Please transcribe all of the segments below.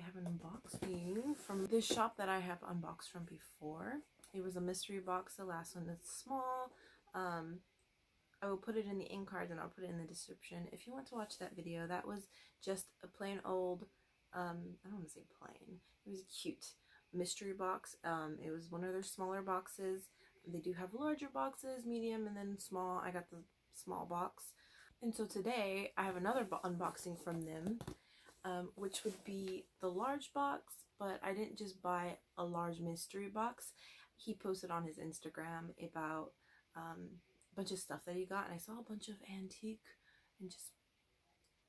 I have unboxed from this shop that I have unboxed from before. It was a mystery box, the last one that's small. I will put it in the end cards and I'll put it in the description if you want to watch that video. That was just a plain old, I don't want to say plain, it was a cute mystery box. It was one of their smaller boxes. They do have larger boxes, medium, and then small. I got the small box. And so today I have another unboxing from them, which would be the large box, but I didn't just buy a large mystery box. He posted on his Instagram about a bunch of stuff that he got, and I saw a bunch of antique and just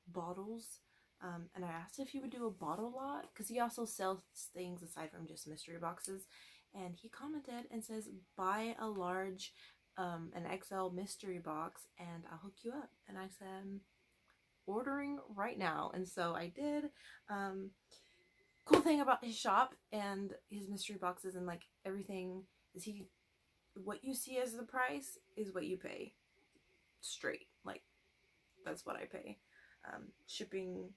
bottles, and I asked if he would do a bottle lot because he also sells things aside from just mystery boxes. And he commented and says, buy a large an XL mystery box and I'll hook you up. And I said, ordering right now. And so I did. Cool thing about his shop and his mystery boxes and like everything is what you see as the price is what you pay straight. Like that's what I pay. Shipping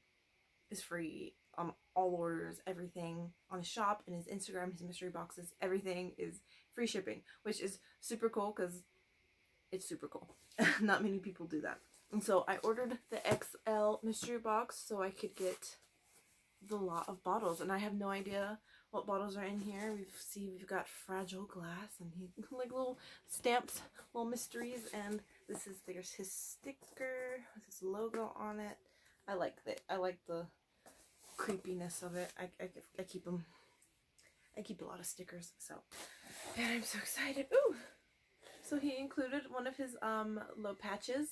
is free on all orders, everything on his shop and his Instagram, his mystery boxes, everything is free shipping, which is super cool because it's super cool. Not many people do that. And so I ordered the XL mystery box so I could get the lot of bottles, and I have no idea what bottles are in here. We've got fragile glass and he like little stamps, little mysteries, and this is there's his sticker with his logo on it. I like that. I like the creepiness of it. I keep them. I keep a lot of stickers, so, and I'm so excited. Ooh! So he included one of his low patches.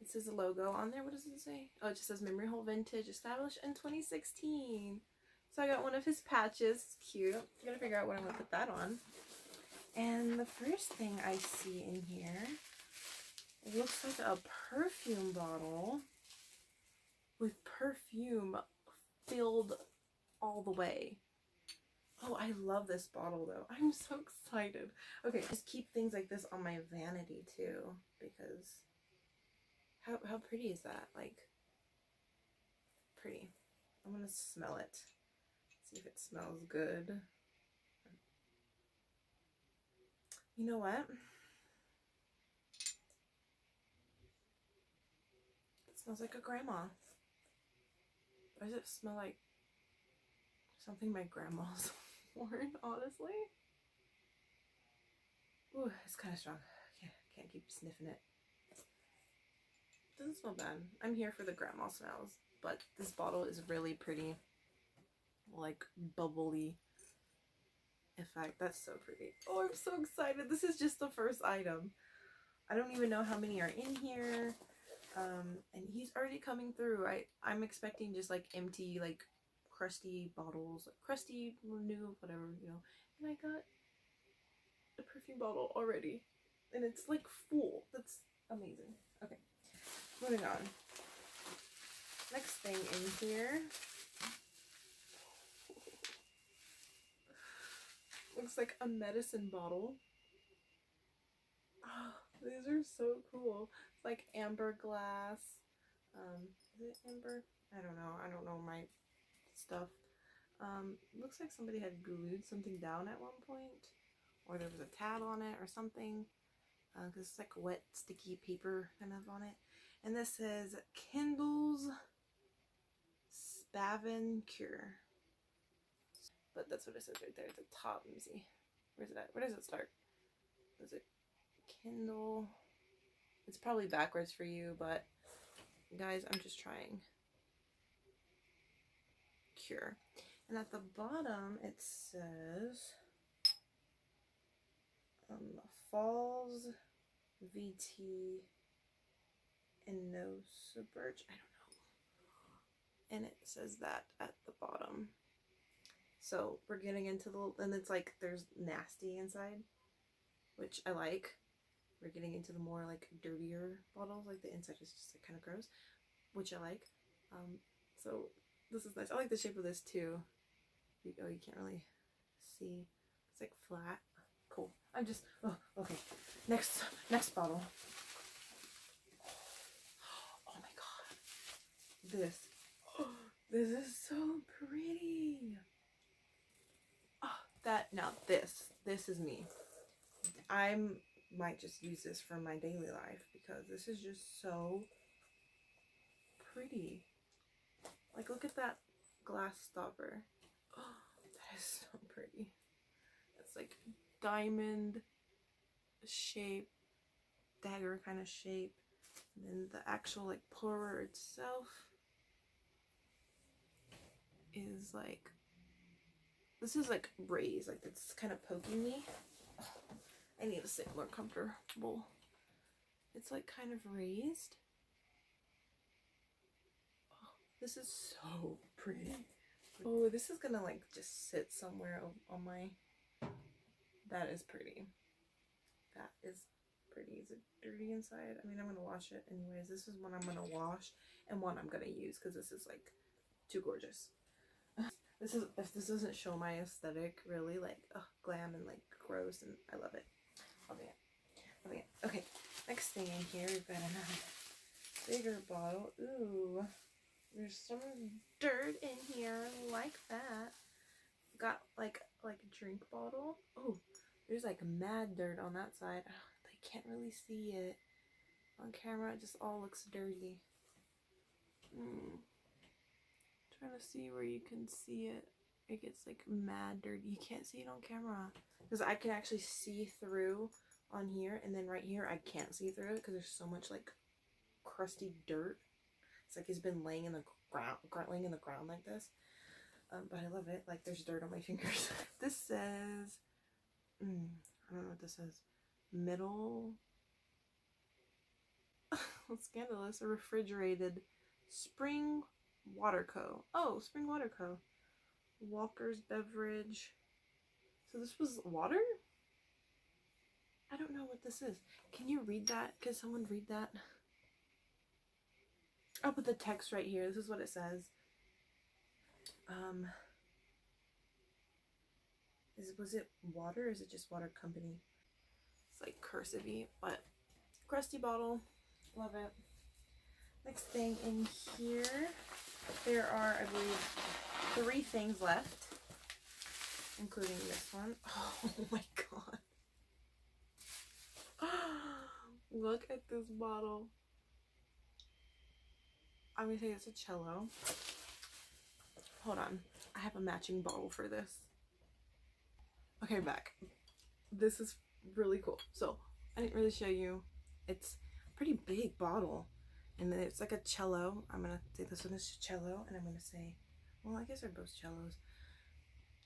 It says a logo on there. What does it say? Oh, it just says Memory Hole Vintage, established in 2016. So I got one of his patches. It's cute. I gotta figure out what I'm gonna put that on. And the first thing I see in here looks like a perfume bottle with perfume filled all the way. Oh, I love this bottle though. I'm so excited. Okay, just keep things like this on my vanity too, because how pretty is that? Like, pretty. I want to smell it. See if it smells good. You know what? It smells like a grandma. Or does it smell like something my grandma's worn, honestly? Ooh, it's kind of strong. Can't keep sniffing it. Doesn't smell bad. I'm here for the grandma smells, but this bottle is really pretty, like bubbly effect. That's so pretty. Oh, I'm so excited. This is just the first item. I don't even know how many are in here, and he's already coming through. I'm expecting just like empty, like crusty bottles, like crusty, new, whatever, you know, and I got a perfume bottle already, and it's like full. That's amazing. Okay. Moving on. Next thing in here looks like a medicine bottle. Oh, these are so cool. It's like amber glass. Is it amber? I don't know. I don't know my stuff. Looks like somebody had glued something down at one point, or there was a tad on it or something. Because it's like wet, sticky paper kind of on it. And this is Kindle's Spavin Cure. But that's what it says right there at the top. Let me see. Where's it at? Where does it start? Is it Kindle? It's probably backwards for you, but guys, I'm just trying. Cure. And at the bottom it says Falls VT and no submerge. I don't know. And it says that at the bottom. So we're getting into the, and it's like there's nasty inside, which I like. We're getting into the more like dirtier bottles. Like the inside is just like kind of gross, which I like. So this is nice. I like the shape of this too. Oh, you can't really see. It's like flat. Cool. I'm just, oh, okay. Next bottle. Oh my god. This is so pretty. Now this is me. I might just use this for my daily life because this is just so pretty. Like, look at that glass stopper. Oh, that is so pretty. It's like diamond shape, dagger kind of shape, and then the actual like pourer itself is like, this is like raised, like it's kind of poking me. I need to sit more comfortable. It's like kind of raised. Oh, this is so pretty. Oh, this is gonna like just sit somewhere on my, that is pretty. That is pretty. Is it dirty inside? I mean, I'm gonna wash it anyways. This is one I'm gonna wash and one I'm gonna use because this is like too gorgeous. This is, if this doesn't show my aesthetic really, like, ugh, glam and like gross, and I love it. I'll be it. I'll be it. Okay, next thing in here, we've got another bigger bottle. Ooh, there's some dirt in here. I like that. Got like a drink bottle. Oh, there's like mad dirt on that side. Oh, I can't really see it on camera. It just all looks dirty. Trying to see where you can see it. It gets like mad dirty. You can't see it on camera because I can actually see through on here, and then right here I can't see through it because there's so much like crusty dirt. It's like it's been laying in the ground, like this. But I love it. Like, there's dirt on my fingers. This says, I don't know what this says. Middle scandalous, a refrigerated spring Water Co. Oh, Spring Water Co. Walker's Beverage. So this was water? I don't know what this is. Can you read that? Can someone read that? I'll put the text right here. This is what it says. Was it water or is it just water company? It's like cursive-y, but crusty bottle. Love it. Next thing in here. There are, I believe, 3 things left, including this one. Oh my god. Look at this bottle. I'm going to say it's a cello. Hold on. I have a matching bottle for this. Okay, I'm back. This is really cool. So, I didn't really show you. It's a pretty big bottle. And then it's like a cello. I'm going to say this one is cello. And I'm going to say, well, I guess they're both cellos.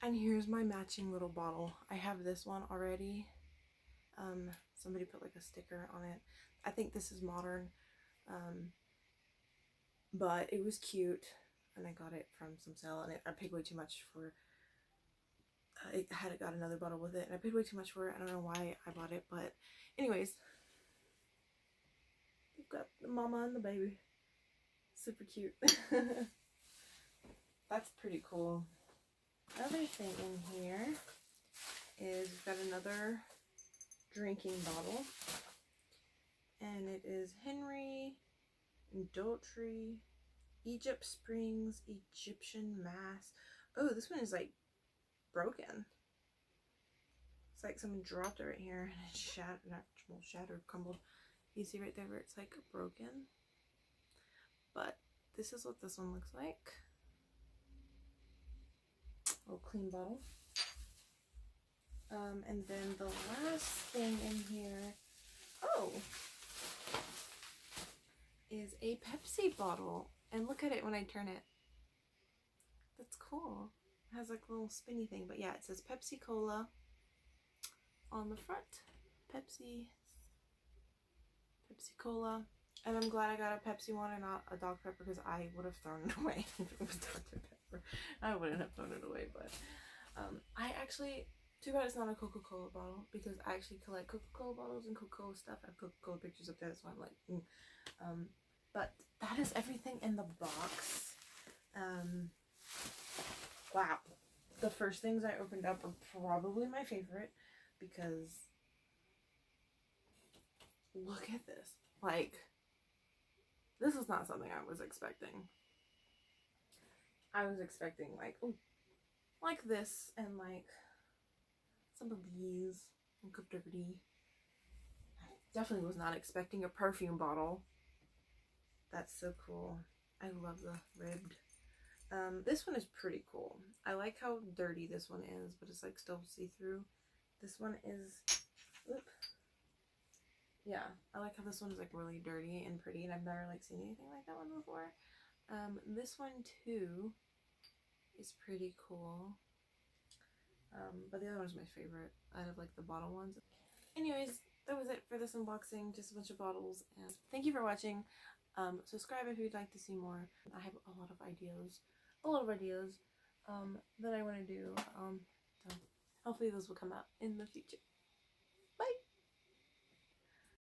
And here's my matching little bottle. I have this one already. Somebody put like a sticker on it. I think this is modern. But it was cute. And I got it from some sale. And I paid way too much for it. I had got another bottle with it. And I paid way too much for it. I don't know why I bought it. But anyways. Got the mama and the baby. Super cute. That's pretty cool. Another thing in here is we've got another drinking bottle. And it is Henry Indultery Egypt Springs Egyptian Mass. Oh, this one is like broken. It's like someone dropped it right here and it shattered, crumbled. You see right there where it's like broken, but this is what this one looks like. A little clean bottle. And then the last thing in here, oh, is a Pepsi bottle. And look at it when I turn it. That's cool. It has like a little spinny thing, but yeah, it says Pepsi Cola on the front. Pepsi Cola, and I'm glad I got a Pepsi one and not a Dr. Pepper because I would have thrown it away if it was Dr. Pepper. I wouldn't have thrown it away, but I actually, too bad it's not a Coca-Cola bottle because I actually collect Coca-Cola bottles and Coca-Cola stuff. I have Coca-Cola pictures up there, that's why I'm like, but that is everything in the box. Wow, the first things I opened up are probably my favorite because look at this. Like, this is not something I was expecting. I was expecting like, oh, like this and like some of these and cryptography. I definitely was not expecting a perfume bottle. That's so cool. I love the ribbed. This one is pretty cool. I like how dirty this one is, but it's like still see-through. This one is, oop. Yeah, I like how this one's like really dirty and pretty, and I've never like seen anything like that one before. This one too is pretty cool. But the other one is my favorite out of like the bottle ones. Anyways, that was it for this unboxing. Just a bunch of bottles, and thank you for watching. Subscribe if you'd like to see more. I have a lot of ideas that I want to do. So hopefully those will come out in the future.